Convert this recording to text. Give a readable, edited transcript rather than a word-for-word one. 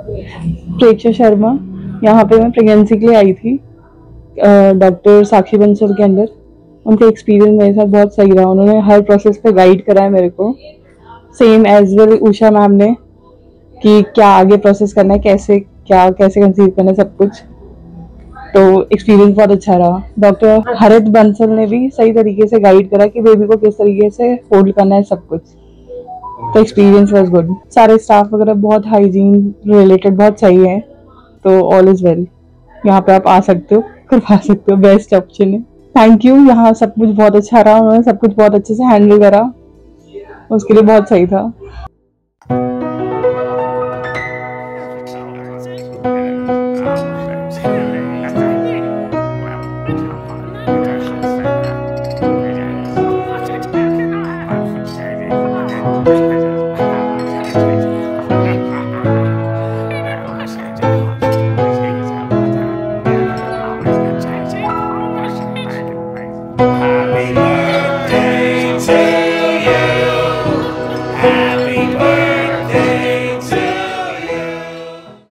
प्रीति शर्मा, यहाँ पे मैं प्रेगनेंसी के लिए आई थी डॉक्टर साक्षी बंसल के अंदर। उनका एक्सपीरियंस मेरे साथ बहुत सही रहा, उन्होंने हर प्रोसेस पे गाइड कराया मेरे को, same as well Usha ma'am ने, कि क्या आगे प्रोसेस करना है, कैसे कंसीव करना है, सब कुछ। तो एक्सपीरियंस बहुत अच्छा रहा। डॉक्टर हरित बंसल ने भी सही तरीके से गाइड करा कि बेबी को किस तरीके से होल्ड करना है, सब कुछ। तो एक्सपीरियंस वाज गुड। सारे स्टाफ वगैरह बहुत हाइजीन रिलेटेड बहुत सही है, तो ऑल इज वेल। यहाँ पे आप आ सकते हो, करवा सकते हो, बेस्ट ऑप्शन है। थैंक यू, यहाँ सब कुछ बहुत अच्छा रहा, उन्होंने सब कुछ बहुत अच्छे से हैंडल करा, उसके लिए बहुत सही था। Happy birthday to you.